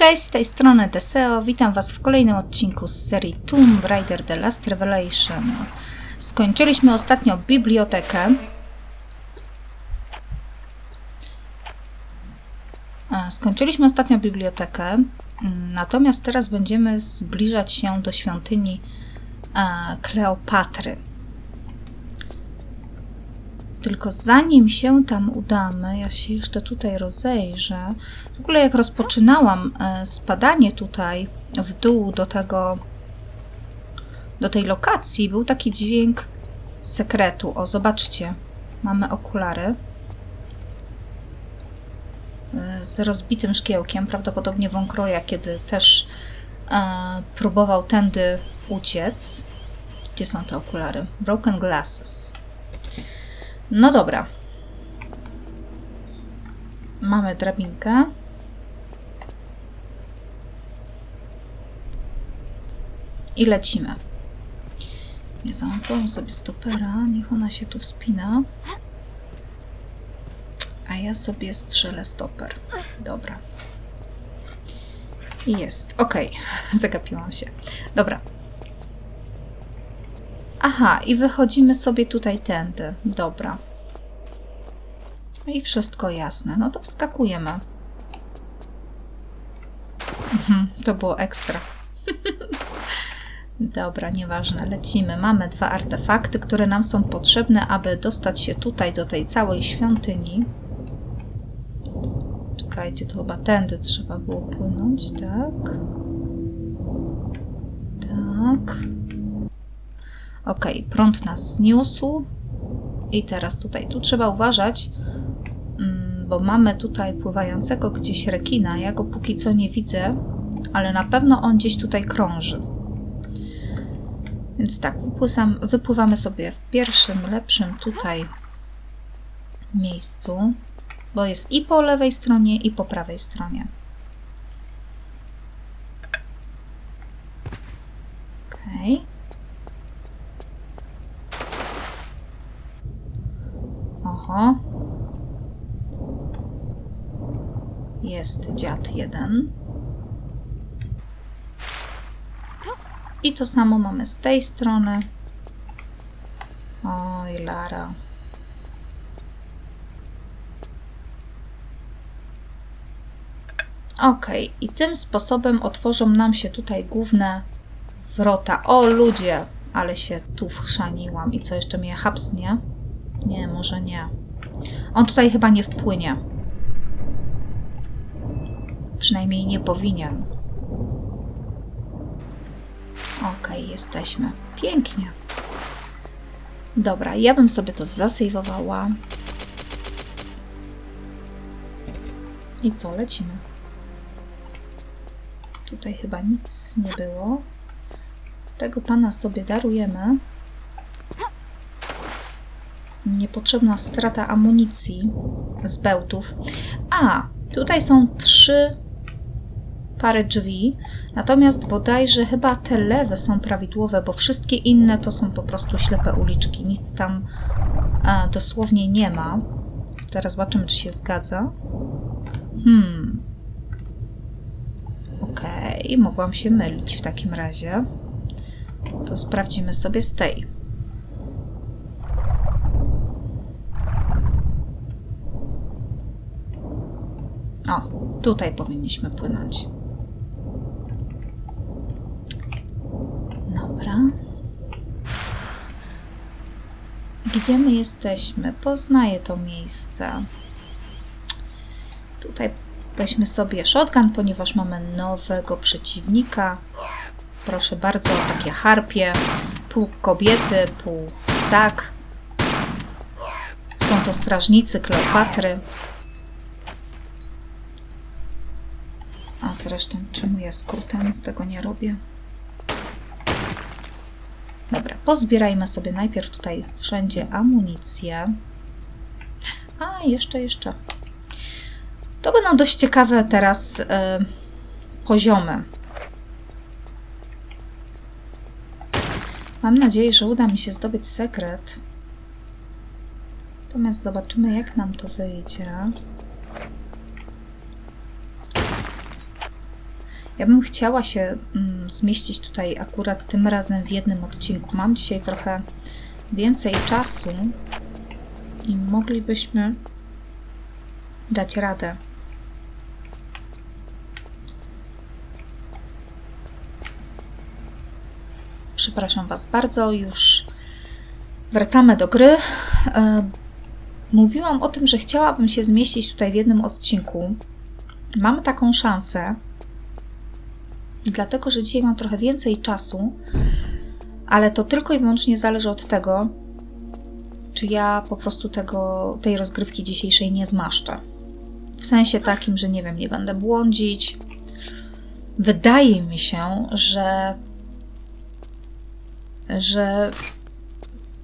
Cześć, z tej strony Deseo, witam Was w kolejnym odcinku z serii Tomb Raider The Last Revelation. Skończyliśmy ostatnio bibliotekę. Natomiast teraz będziemy zbliżać się do świątyni Kleopatry. Tylko zanim się tam udamy, ja się jeszcze tutaj rozejrzę. W ogóle jak rozpoczynałam spadanie tutaj w dół do tej lokacji, był taki dźwięk sekretu. O, zobaczcie, mamy okulary z rozbitym szkiełkiem, prawdopodobnie Wąkroja, kiedy też próbował tędy uciec. Gdzie są te okulary? Broken glasses. No dobra. Mamy drabinkę. I lecimy. Nie zamknąłem sobie stopera. Niech ona się tu wspina. A ja sobie strzelę stoper. Dobra. I jest. Okej. Zagapiłam się. Dobra. Aha, i wychodzimy sobie tutaj tędy. Dobra. I wszystko jasne. No to wskakujemy. To było ekstra. Dobra, nieważne. Lecimy. Mamy dwa artefakty, które nam są potrzebne, aby dostać się tutaj, do tej całej świątyni. Czekajcie, to chyba tędy trzeba było płynąć. Tak. Tak. Ok, prąd nas zniósł i teraz tutaj, tu trzeba uważać, bo mamy tutaj pływającego gdzieś rekina, ja go póki co nie widzę, ale na pewno on gdzieś tutaj krąży. Więc tak, wypływamy sobie w pierwszym, lepszym tutaj miejscu, bo jest i po lewej stronie, i po prawej stronie. Okej. Okay. Oho. Jest dziad jeden. I to samo mamy z tej strony. Oj, Lara. Ok, i tym sposobem otworzą nam się tutaj główne wrota. O ludzie, ale się tu wchrzaniłam. I co, jeszcze mnie hapsnie? Nie, może nie. On tutaj chyba nie wpłynie. Przynajmniej nie powinien. Okej, jesteśmy. Pięknie. Dobra, ja bym sobie to zasejwowała. I co, lecimy. Tutaj chyba nic nie było. Tego pana sobie darujemy. Niepotrzebna strata amunicji z bełtów. A, tutaj są trzy pary drzwi, natomiast bodajże chyba te lewe są prawidłowe, bo wszystkie inne to są po prostu ślepe uliczki. Nic tam dosłownie nie ma. Teraz zobaczymy, czy się zgadza. Okej, mogłam się mylić w takim razie. To sprawdzimy sobie z tej. O, tutaj powinniśmy płynąć. Dobra. Gdzie my jesteśmy? Poznaję to miejsce. Tutaj weźmy sobie shotgun, ponieważ mamy nowego przeciwnika. Proszę bardzo, takie harpie. Pół kobiety, pół ptak. Są to strażnicy Kleopatry. A zresztą, czemu ja skrótem tego nie robię? Dobra, pozbierajmy sobie najpierw tutaj wszędzie amunicję. A, jeszcze. To będą dość ciekawe teraz poziomy. Mam nadzieję, że uda mi się zdobyć sekret. Natomiast zobaczymy, jak nam to wyjdzie. Ja bym chciała się zmieścić tutaj akurat tym razem w jednym odcinku. Mam dzisiaj trochę więcej czasu i moglibyśmy dać radę. Przepraszam Was bardzo, już wracamy do gry. Mówiłam o tym, że chciałabym się zmieścić tutaj w jednym odcinku. Mam taką szansę, dlatego że dzisiaj mam trochę więcej czasu, ale to tylko i wyłącznie zależy od tego, czy ja po prostu tej rozgrywki dzisiejszej nie zmaszczę. W sensie takim, że nie wiem, nie będę błądzić. Wydaje mi się, że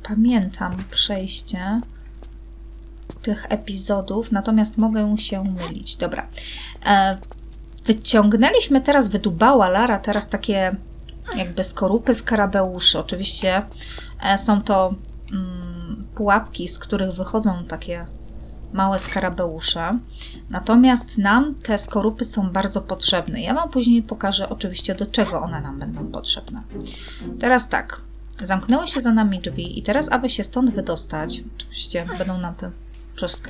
pamiętam przejście tych epizodów, natomiast mogę się mylić. Dobra. Wyciągnęliśmy teraz, wydubała Lara teraz takie jakby skorupy skarabeuszy. Oczywiście są to pułapki, z których wychodzą takie małe skarabeusze. Natomiast nam te skorupy są bardzo potrzebne. Ja Wam później pokażę oczywiście, do czego one nam będą potrzebne. Teraz tak. Zamknęły się za nami drzwi i teraz, aby się stąd wydostać, oczywiście będą nam te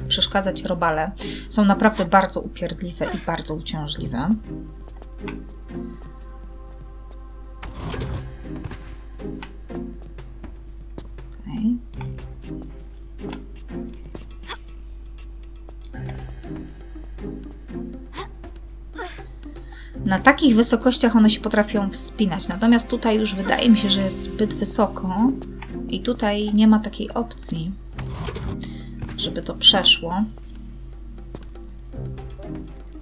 przeszkadzać robale. Są naprawdę bardzo upierdliwe i bardzo uciążliwe. Okay. Na takich wysokościach one się potrafią wspinać, natomiast tutaj już wydaje mi się, że jest zbyt wysoko i tutaj nie ma takiej opcji, żeby to przeszło.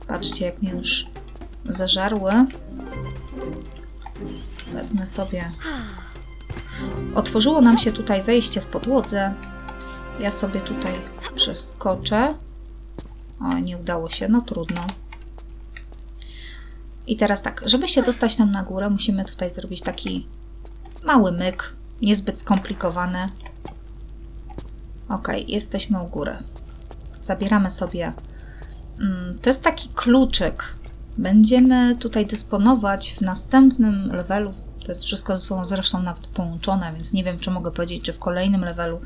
Patrzcie, jak mnie już zażarły. Wezmę sobie... Otworzyło nam się tutaj wejście w podłodze. Ja sobie tutaj przeskoczę. O, nie udało się. No trudno. I teraz tak, żeby się dostać tam na górę, musimy tutaj zrobić taki mały myk, niezbyt skomplikowany. Ok, jesteśmy u góry. Zabieramy sobie... To jest taki kluczyk. Będziemy tutaj dysponować w następnym levelu. To jest wszystko ze sobą zresztą nawet połączone, więc nie wiem, czy mogę powiedzieć, czy w kolejnym levelu,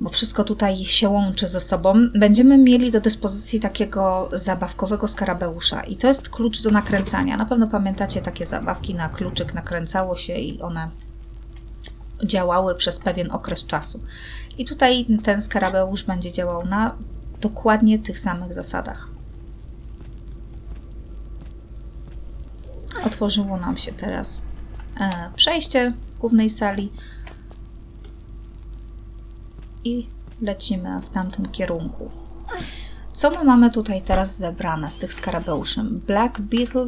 bo wszystko tutaj się łączy ze sobą. Będziemy mieli do dyspozycji takiego zabawkowego skarabeusza i to jest klucz do nakręcania. Na pewno pamiętacie takie zabawki na kluczyk, nakręcało się i one działały przez pewien okres czasu. I tutaj ten skarabeusz będzie działał na dokładnie tych samych zasadach. Otworzyło nam się teraz przejście głównej sali i lecimy w tamtym kierunku. Co my mamy tutaj teraz zebrane z tych skarabeuszy? Black Beetle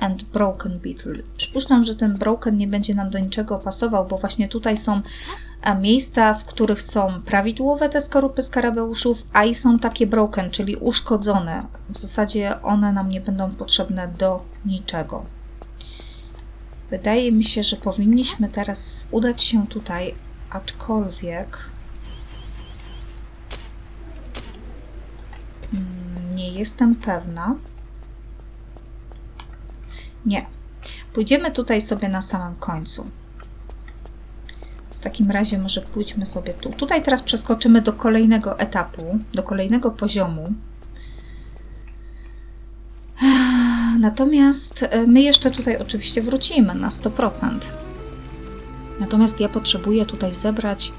and Broken Beetle. Przypuszczam, że ten Broken nie będzie nam do niczego pasował, bo właśnie tutaj są miejsca, w których są prawidłowe te skorupy skarabeuszów, a i są takie broken, czyli uszkodzone. W zasadzie one nam nie będą potrzebne do niczego. Wydaje mi się, że powinniśmy teraz udać się tutaj, aczkolwiek nie jestem pewna. Nie. Pójdziemy tutaj sobie na samym końcu. W takim razie może pójdźmy sobie tu. Tutaj teraz przeskoczymy do kolejnego etapu, do kolejnego poziomu. Natomiast my jeszcze tutaj oczywiście wrócimy na 100%. Natomiast ja potrzebuję tutaj zebrać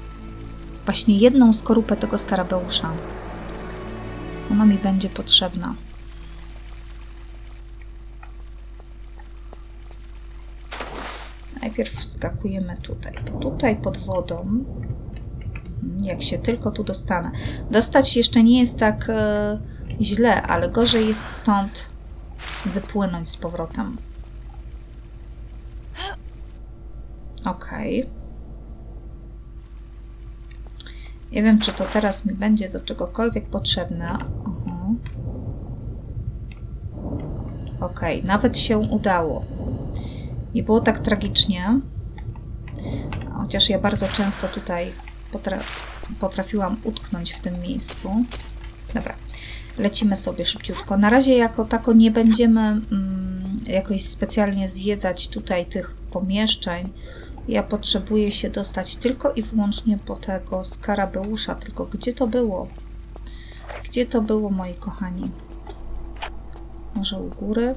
właśnie jedną skorupę tego skarabeusza. Ona mi będzie potrzebna. Najpierw wskakujemy tutaj, bo tutaj pod wodą, jak się tylko tu dostanę. Dostać się jeszcze nie jest tak źle, ale gorzej jest stąd wypłynąć z powrotem. Ok. Nie wiem, czy to teraz mi będzie do czegokolwiek potrzebne. Ok, nawet się udało. Nie było tak tragicznie. Chociaż ja bardzo często tutaj potrafiłam utknąć w tym miejscu. Dobra, lecimy sobie szybciutko. Na razie jako tako nie będziemy jakoś specjalnie zwiedzać tutaj tych pomieszczeń. Ja potrzebuję się dostać tylko i wyłącznie po tego skarabeusza. Tylko gdzie to było? Gdzie to było, moi kochani? Może u góry?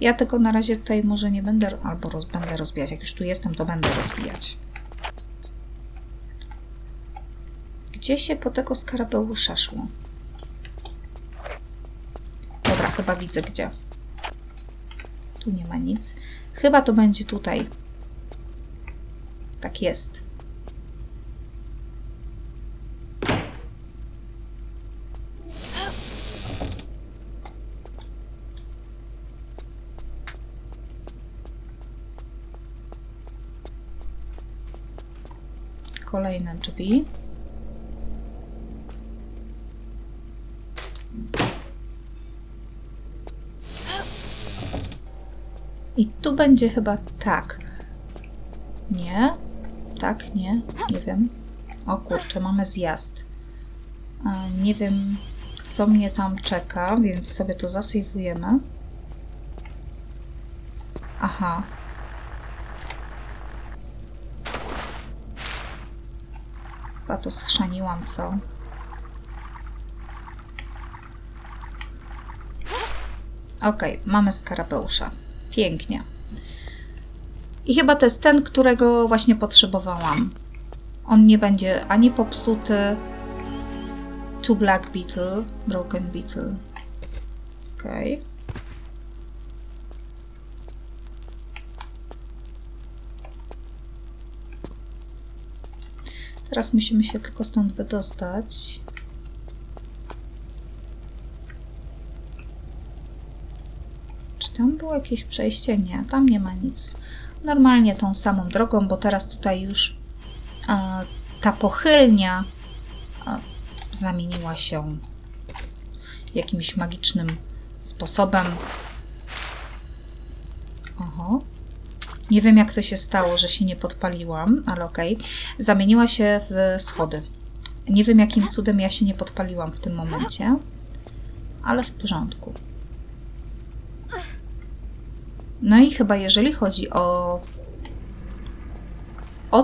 Ja tego na razie tutaj może nie będę, albo będę rozbijać. Jak już tu jestem, to będę rozbijać. Gdzie się po tego skarabeusza szło? Dobra, chyba widzę gdzie. Tu nie ma nic. Chyba to będzie tutaj. Tak jest. Kolejne drzwi. I tu będzie chyba tak. Nie? Tak, nie? Nie wiem. O kurczę, mamy zjazd. Nie wiem, co mnie tam czeka, więc sobie to zasejwujemy. Aha. Chyba to schrzaniłam, co? Okej, mamy skarabeusza. Pięknie. I chyba to jest ten, którego właśnie potrzebowałam. On nie będzie ani popsuty. To Black Beetle, Broken Beetle. Okej. Teraz musimy się tylko stąd wydostać. Tam było jakieś przejście? Nie, tam nie ma nic. Normalnie tą samą drogą, bo teraz tutaj już ta pochylnia zamieniła się jakimś magicznym sposobem. Oho. Nie wiem, jak to się stało, że się nie podpaliłam, ale okej. Zamieniła się w schody. Nie wiem, jakim cudem ja się nie podpaliłam w tym momencie, ale w porządku. No i chyba jeżeli chodzi o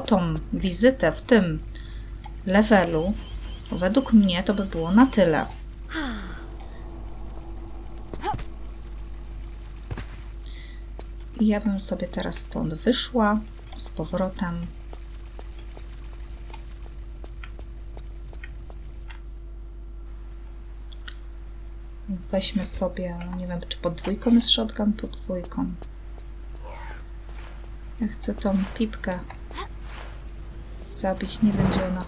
tą wizytę w tym levelu, według mnie to by było na tyle. I ja bym sobie teraz stąd wyszła z powrotem. Weźmy sobie, nie wiem, czy podwójką jest shotgun, podwójką. Ja chcę tą pipkę zabić, nie będzie ona...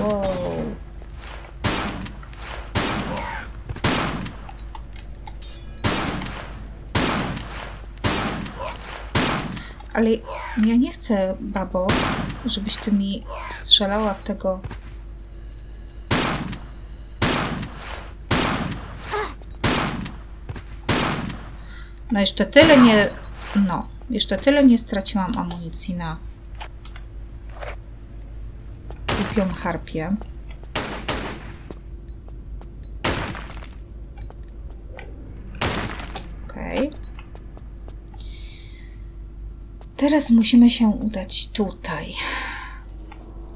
Wow! Ale ja nie chcę, babo, żebyś ty mi strzelała w tego... No jeszcze tyle nie... No, jeszcze tyle nie straciłam amunicji na głupią harpię. Okej. Teraz musimy się udać tutaj.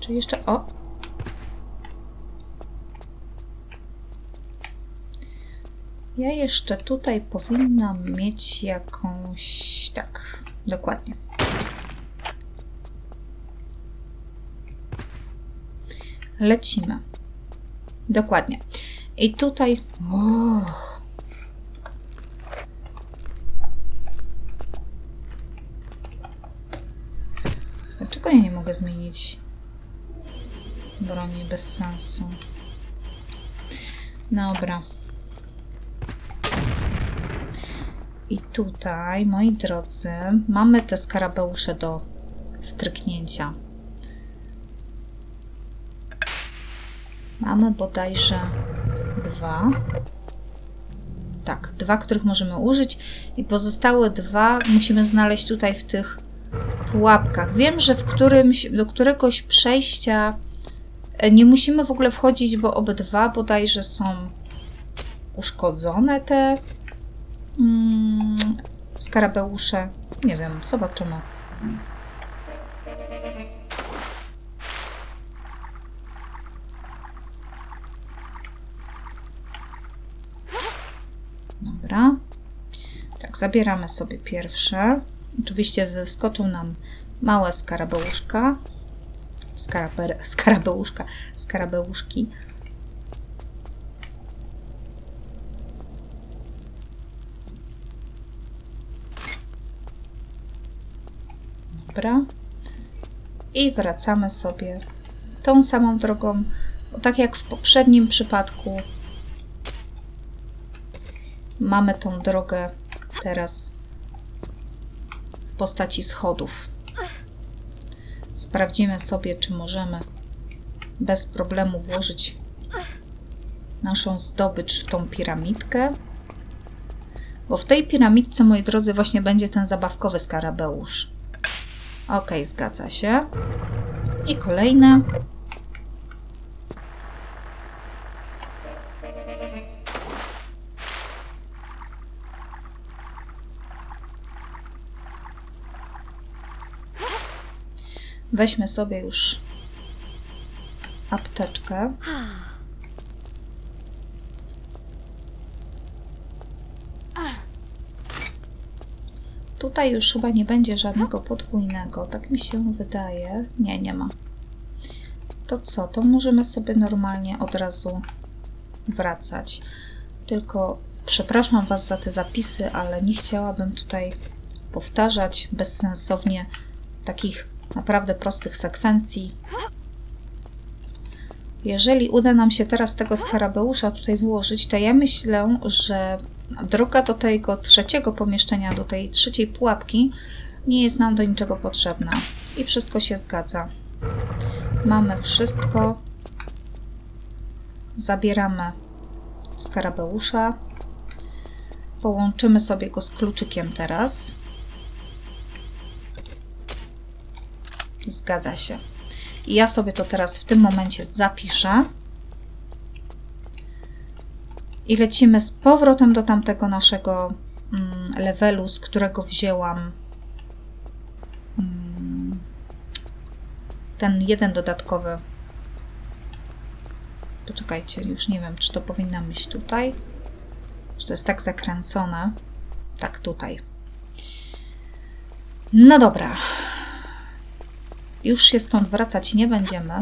Czy jeszcze... O! Ja jeszcze tutaj powinnam mieć jakąś... Tak, dokładnie. Lecimy. Dokładnie. I tutaj... Oh. Dlaczego ja nie mogę zmienić broni bez sensu? Dobra. I tutaj, moi drodzy, mamy te skarabeusze do wtryknięcia. Mamy bodajże dwa. Tak, dwa, których możemy użyć. I pozostałe dwa musimy znaleźć tutaj w tych pułapkach. Wiem, że do któregoś przejścia Nie musimy w ogóle wchodzić, bo obydwa bodajże są uszkodzone te skarabeusze. Nie wiem, zobaczymy. Dobra. Tak, zabieramy sobie pierwsze. Oczywiście wyskoczą nam małe skarabeuszka. Skarabeuszki. Dobra. I wracamy sobie tą samą drogą, tak jak w poprzednim przypadku. Mamy tą drogę teraz w postaci schodów. Sprawdzimy sobie, czy możemy bez problemu włożyć naszą zdobycz w tą piramidkę. Bo w tej piramidce, moi drodzy, właśnie będzie ten zabawkowy skarabeusz. Ok, zgadza się. I kolejne. Weźmy sobie już apteczkę. Tutaj już chyba nie będzie żadnego podwójnego, tak mi się wydaje. Nie, nie ma. To co? To możemy sobie normalnie od razu wracać. Tylko przepraszam Was za te zapisy, ale nie chciałabym tutaj powtarzać bezsensownie takich naprawdę prostych sekwencji. Jeżeli uda nam się teraz tego skarabeusza tutaj włożyć, to ja myślę, że droga do tego trzeciego pomieszczenia, do tej trzeciej pułapki nie jest nam do niczego potrzebna. I wszystko się zgadza. Mamy wszystko. Zabieramy skarabeusza. Połączymy sobie go z kluczykiem teraz. Zgadza się. I ja sobie to teraz w tym momencie zapiszę. I lecimy z powrotem do tamtego naszego levelu, z którego wzięłam ten jeden dodatkowy. Poczekajcie, już nie wiem, czy to powinnam iść tutaj. Czy to jest tak zakręcone? Tak, tutaj. No dobra. Już się stąd wracać nie będziemy.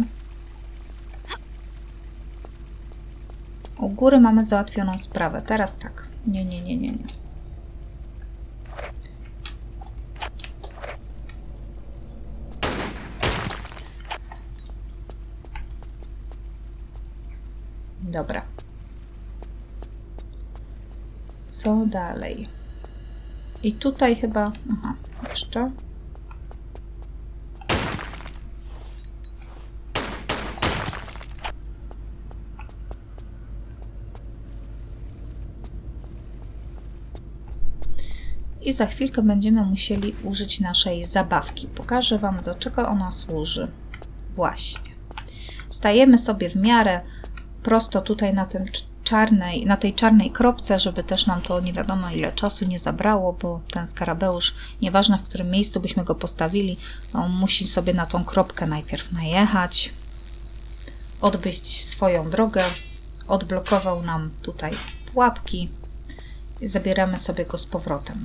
U góry mamy załatwioną sprawę. Teraz tak. Nie. Dobra. Co dalej? I tutaj chyba... Aha, jeszcze... I za chwilkę będziemy musieli użyć naszej zabawki. Pokażę Wam, do czego ona służy. Właśnie. Stajemy sobie w miarę prosto tutaj na, tej czarnej kropce, żeby też nam to nie wiadomo ile czasu nie zabrało, bo ten skarabeusz, nieważne w którym miejscu byśmy go postawili, on musi sobie na tą kropkę najpierw najechać, odbyć swoją drogę, odblokował nam tutaj pułapki. I zabieramy sobie go z powrotem.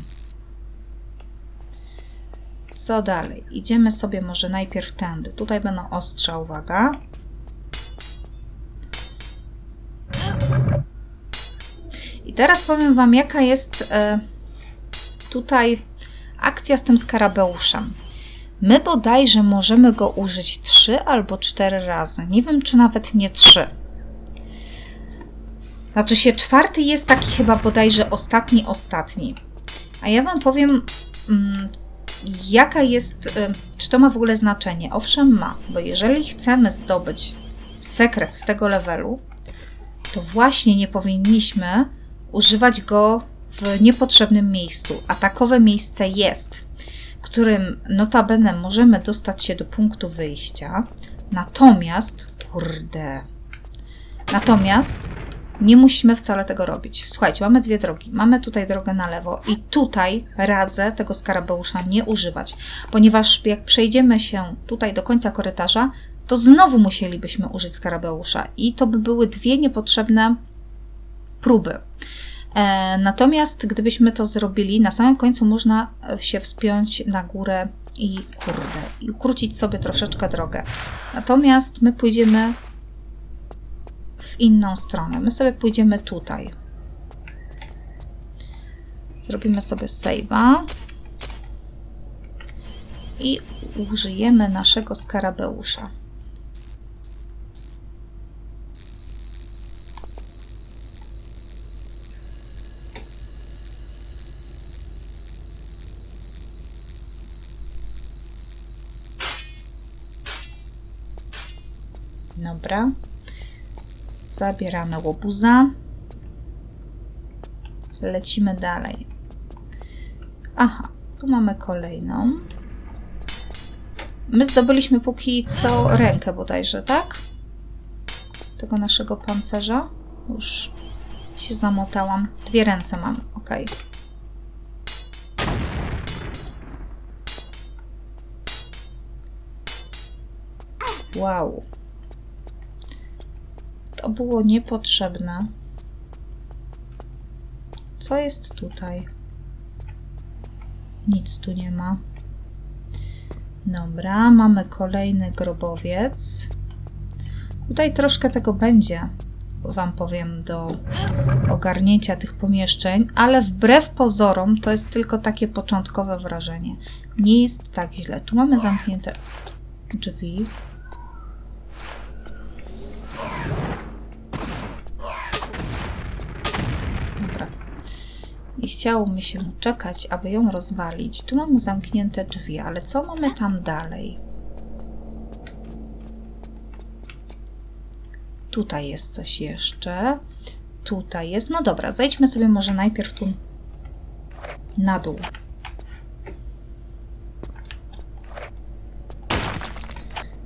Co dalej? Idziemy sobie może najpierw tędy. Tutaj będą ostrza, uwaga. I teraz powiem Wam, jaka jest tutaj akcja z tym skarabeuszem. My bodajże możemy go użyć 3 albo 4 razy. Nie wiem, czy nawet nie 3. Znaczy się, czwarty jest taki chyba bodajże ostatni. A ja Wam powiem, jaka jest, czy to ma w ogóle znaczenie. Owszem ma, bo jeżeli chcemy zdobyć sekret z tego levelu, to właśnie nie powinniśmy używać go w niepotrzebnym miejscu. A takowe miejsce jest, w którym notabene możemy dostać się do punktu wyjścia. Natomiast Kurde. Natomiast nie musimy wcale tego robić. Słuchajcie, mamy dwie drogi. Mamy tutaj drogę na lewo i tutaj radzę tego skarabeusza nie używać, ponieważ jak przejdziemy się tutaj do końca korytarza, to znowu musielibyśmy użyć skarabeusza i to by były dwie niepotrzebne próby. Natomiast gdybyśmy to zrobili, na samym końcu można się wspiąć na górę i kurde, i ukrócić sobie troszeczkę drogę. Natomiast my pójdziemy w inną stronę. My sobie pójdziemy tutaj. Zrobimy sobie save'a. I użyjemy naszego skarabeusza. Dobra. Zabieramy łobuza. Lecimy dalej. Aha, tu mamy kolejną. My zdobyliśmy póki co rękę bodajże, tak? Z tego naszego pancerza. Już się zamotałam. Dwie ręce mam, ok. Wow. To było niepotrzebne. Co jest tutaj? Nic tu nie ma. Dobra, mamy kolejny grobowiec. Tutaj troszkę tego będzie, wam powiem, do ogarnięcia tych pomieszczeń, ale wbrew pozorom to jest tylko takie początkowe wrażenie. Nie jest tak źle. Tu mamy zamknięte drzwi. Nie chciało mi się czekać, aby ją rozwalić. Tu mamy zamknięte drzwi, ale co mamy tam dalej? Tutaj jest coś jeszcze. Tutaj jest. No dobra, zejdźmy sobie może najpierw tu na dół.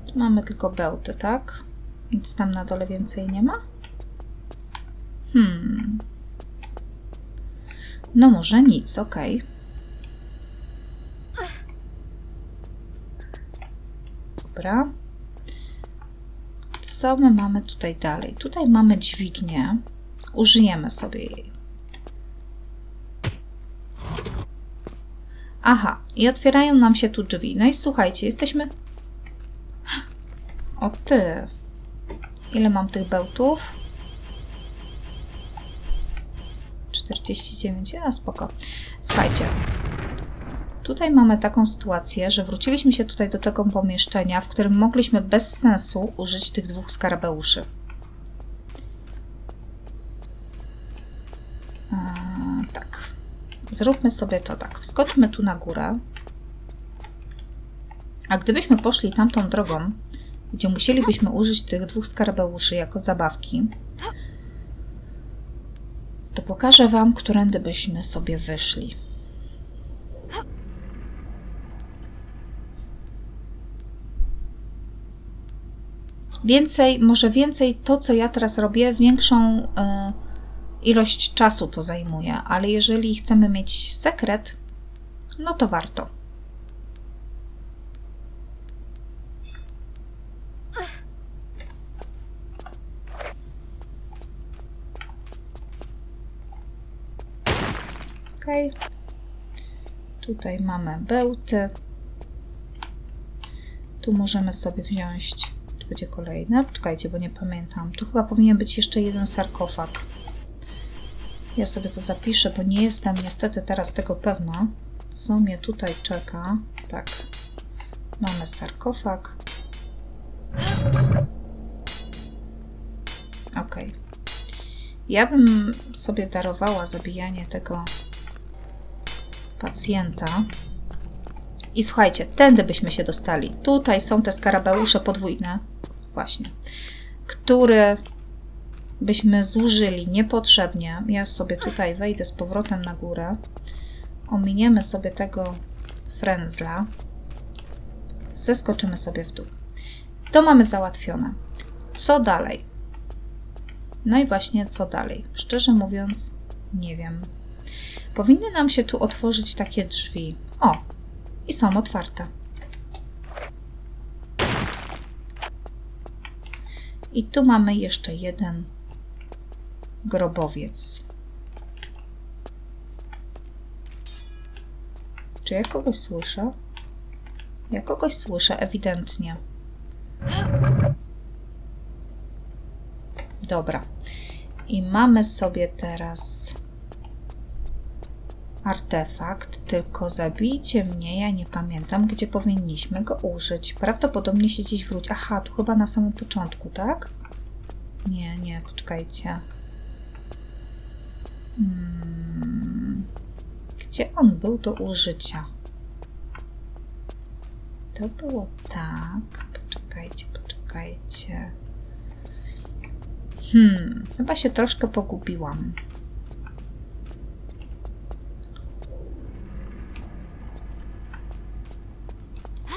Tu mamy tylko bełty, tak? Nic tam na dole więcej nie ma? No może nic, ok. Dobra. Co my mamy tutaj dalej? Tutaj mamy dźwignię. Użyjemy sobie jej. Aha, i otwierają nam się tu drzwi. No i słuchajcie, jesteśmy... O ty! Ile mam tych bełtów? 49, a spoko. Słuchajcie, tutaj mamy taką sytuację, że wróciliśmy się tutaj do tego pomieszczenia, w którym mogliśmy bez sensu użyć tych dwóch skarabeuszy. Tak. Zróbmy sobie to tak. Wskoczmy tu na górę. A gdybyśmy poszli tamtą drogą, gdzie musielibyśmy użyć tych dwóch skarabeuszy jako zabawki, to pokażę wam, którędy byśmy sobie wyszli. Więcej, może więcej to, co ja teraz robię, większą ilość czasu to zajmuje, ale jeżeli chcemy mieć sekret, no to warto. Okay. Tutaj mamy bełty. Tu możemy sobie wziąć... Tu będzie kolejne. Czekajcie, bo nie pamiętam. Tu chyba powinien być jeszcze jeden sarkofag. Ja sobie to zapiszę, bo nie jestem niestety teraz tego pewna, co mnie tutaj czeka. Tak. Mamy sarkofag. Ok. Ja bym sobie darowała zabijanie tego... pacjenta. I słuchajcie, tędy byśmy się dostali. Tutaj są te skarabeusze podwójne, właśnie, które byśmy zużyli niepotrzebnie. Ja sobie tutaj wejdę z powrotem na górę. Ominiemy sobie tego frędzla. Zeskoczymy sobie w dół. To mamy załatwione. Co dalej? No i właśnie co dalej? Szczerze mówiąc, nie wiem. Powinny nam się tu otworzyć takie drzwi. O! I są otwarte. I tu mamy jeszcze jeden grobowiec. Czy ja kogoś słyszę? Ja kogoś słyszę, ewidentnie. Dobra. I mamy sobie teraz artefakt, tylko zabijcie mnie, ja nie pamiętam, gdzie powinniśmy go użyć. Prawdopodobnie się gdzieś wróci. Aha, tu chyba na samym początku, tak? Nie, nie, poczekajcie. Gdzie on był do użycia? To było tak. Poczekajcie, poczekajcie. Chyba się troszkę pogubiłam.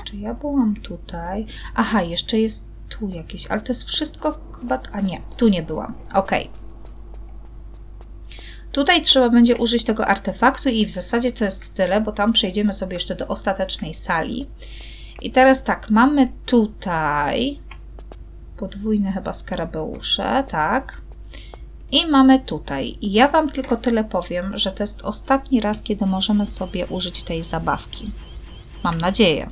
Czy ja byłam tutaj? Aha, jeszcze jest tu jakieś, ale to jest wszystko chyba... A nie, tu nie byłam. Ok. Tutaj trzeba będzie użyć tego artefaktu i w zasadzie to jest tyle, bo tam przejdziemy sobie jeszcze do ostatecznej sali. I teraz tak, mamy tutaj podwójne chyba skarabeusze, tak? I mamy tutaj. I ja Wam tylko tyle powiem, że to jest ostatni raz, kiedy możemy sobie użyć tej zabawki. Mam nadzieję.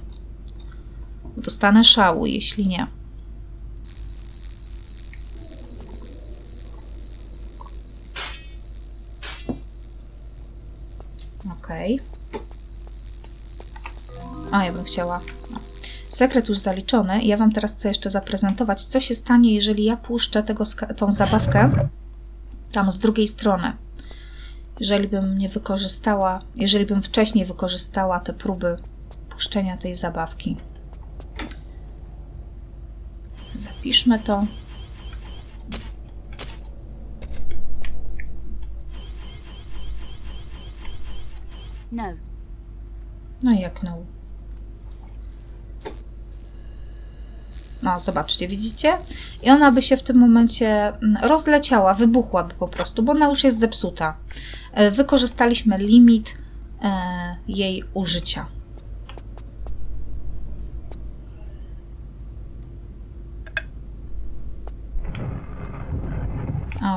Dostanę szału, jeśli nie. Okej. A, ja bym chciała... Sekret już zaliczony. Ja Wam teraz chcę jeszcze zaprezentować, co się stanie, jeżeli ja puszczę tą zabawkę tam z drugiej strony. Jeżeli bym nie wykorzystała... Jeżeli bym wcześniej wykorzystała te próby puszczenia tej zabawki. Zapiszmy to. No. No i jak no? No, zobaczcie, widzicie? I ona by się w tym momencie rozleciała, wybuchłaby po prostu, bo ona już jest zepsuta. Wykorzystaliśmy limit jej użycia.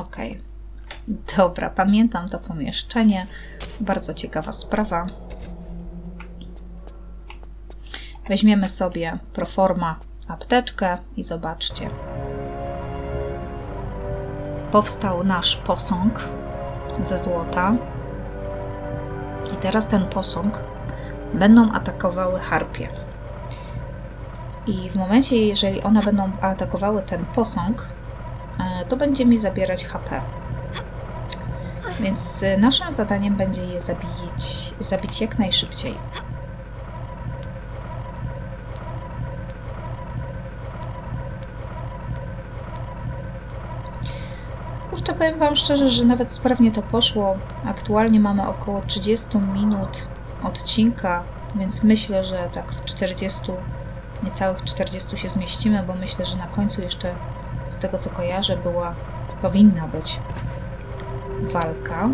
Okej. Dobra, pamiętam to pomieszczenie. Bardzo ciekawa sprawa. Weźmiemy sobie proforma apteczkę i zobaczcie. Powstał nasz posąg ze złota. I teraz ten posąg będą atakowały harpie. I w momencie, jeżeli one będą atakowały ten posąg, to będzie mi zabierać HP. Więc naszym zadaniem będzie je zabić jak najszybciej. Kurczę, powiem Wam szczerze, że nawet sprawnie to poszło. Aktualnie mamy około 30 minut odcinka, więc myślę, że tak w 40, niecałych 40 się zmieścimy, bo myślę, że na końcu jeszcze z tego co kojarzę powinna być walka,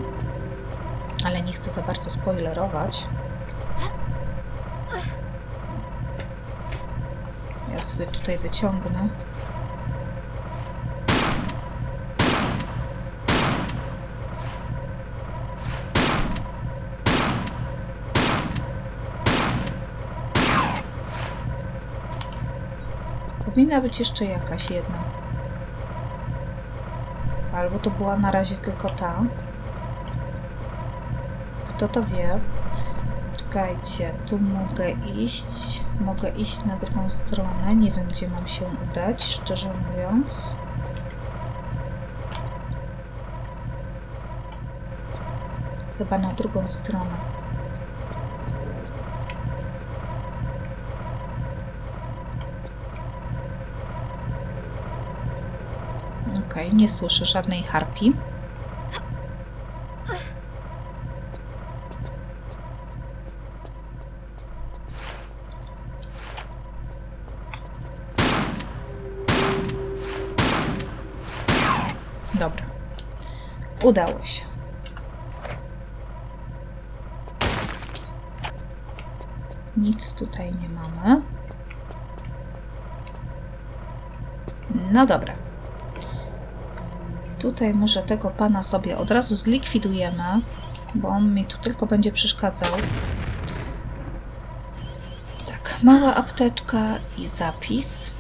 ale nie chcę za bardzo spoilerować. Ja sobie tutaj wyciągnę. Powinna być jeszcze jakaś jedna. Albo to była na razie tylko ta. Kto to wie? Czekajcie, tu mogę iść. Mogę iść na drugą stronę. Nie wiem, gdzie mam się udać, szczerze mówiąc. Chyba na drugą stronę. Okej, nie słyszę żadnej harpii. Dobra. Udało się. Nic tutaj nie mamy. No dobra. Tutaj może tego pana sobie od razu zlikwidujemy, bo on mi tu tylko będzie przeszkadzał. Tak, mała apteczka i zapis.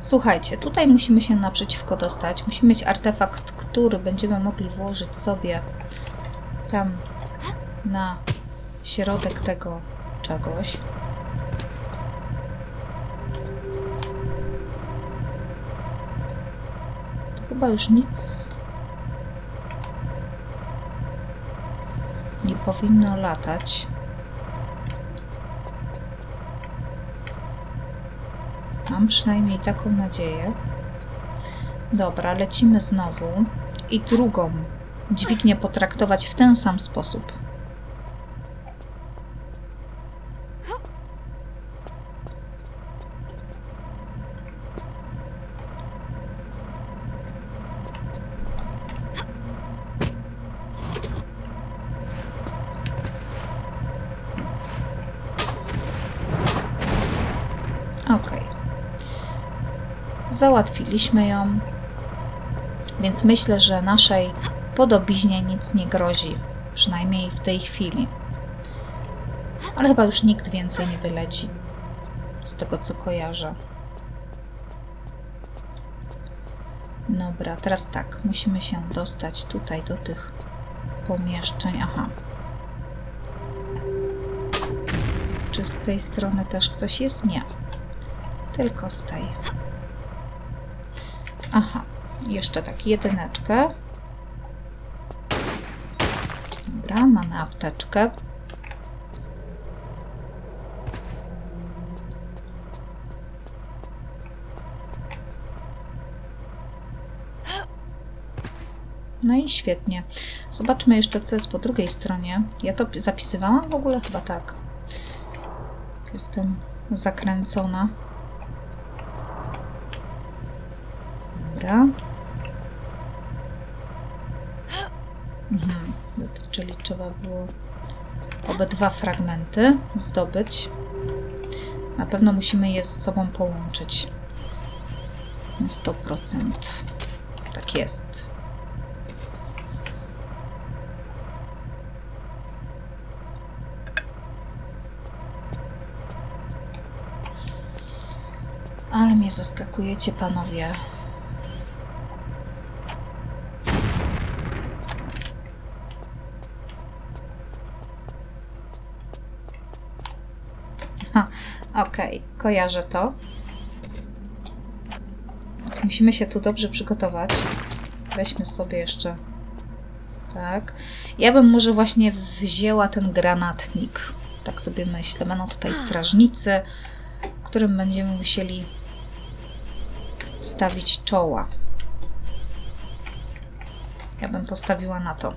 Słuchajcie, tutaj musimy się naprzeciwko dostać. Musimy mieć artefakt, który będziemy mogli włożyć sobie tam na środek tego czegoś. Chyba już nic nie powinno latać. Mam przynajmniej taką nadzieję. Dobra, lecimy znowu. I drugą dźwignię potraktować w ten sam sposób. Załatwiliśmy ją, więc myślę, że naszej podobiźnie nic nie grozi, przynajmniej w tej chwili. Ale chyba już nikt więcej nie wyleci, z tego co kojarzę. Dobra, teraz tak, musimy się dostać tutaj do tych pomieszczeń. Aha. Czy z tej strony też ktoś jest? Nie. Tylko z tej. Aha, jeszcze tak, jedyneczkę. Dobra, mamy apteczkę. No i świetnie. Zobaczmy jeszcze, co jest po drugiej stronie. Ja to zapisywałam w ogóle? Chyba tak. Jestem zakręcona. Mhm. Czyli trzeba było obydwa fragmenty zdobyć. Na pewno musimy je ze sobą połączyć. Na 100%. Tak jest. Ale mnie zaskakujecie, panowie. Okej, kojarzę to. Więc musimy się tu dobrze przygotować. Weźmy sobie jeszcze... Tak. Ja bym może właśnie wzięła ten granatnik. Tak sobie myślę. Będą tutaj strażnicy, którym będziemy musieli stawić czoła. Ja bym postawiła na to.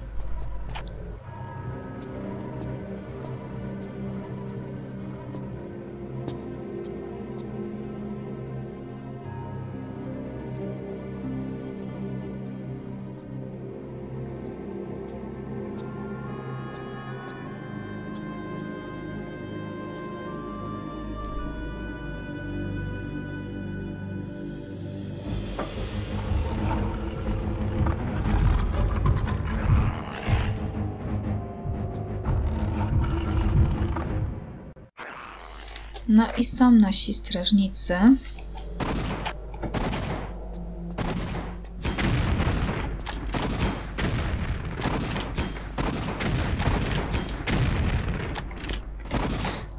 No i są nasi strażnicy.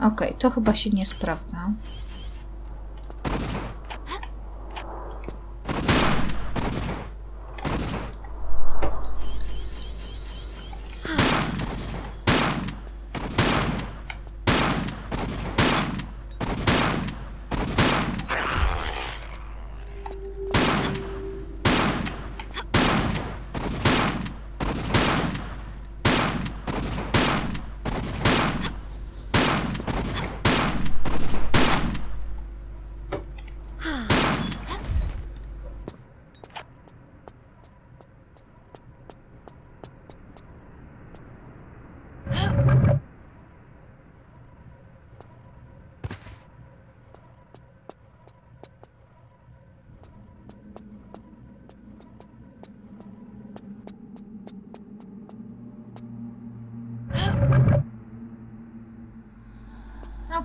Okej, to chyba się nie sprawdza.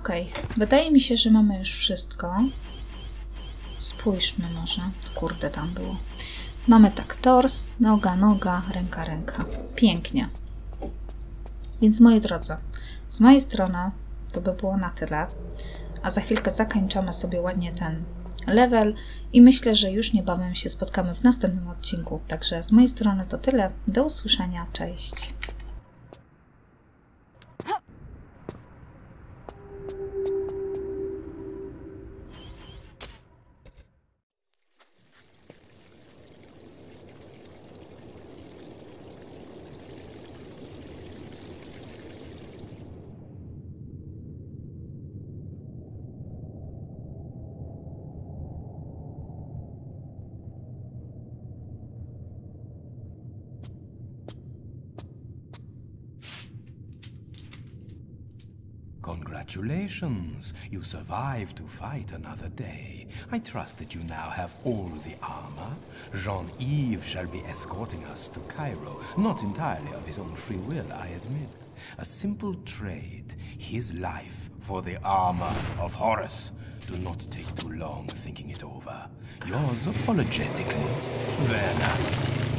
Okej, wydaje mi się, że mamy już wszystko. Spójrzmy może. Kurde, tam było. Mamy tak, tors, noga, noga, ręka, ręka. Pięknie. Więc moi drodzy, z mojej strony to by było na tyle. A za chwilkę zakończamy sobie ładnie ten level i myślę, że już niebawem się spotkamy w następnym odcinku. Także z mojej strony to tyle. Do usłyszenia. Cześć. Congratulations! You survived to fight another day. I trust that you now have all the armor. Jean-Yves shall be escorting us to Cairo, not entirely of his own free will, I admit. A simple trade, his life for the armor of Horus. Do not take too long thinking it over. Yours apologetically, Werner.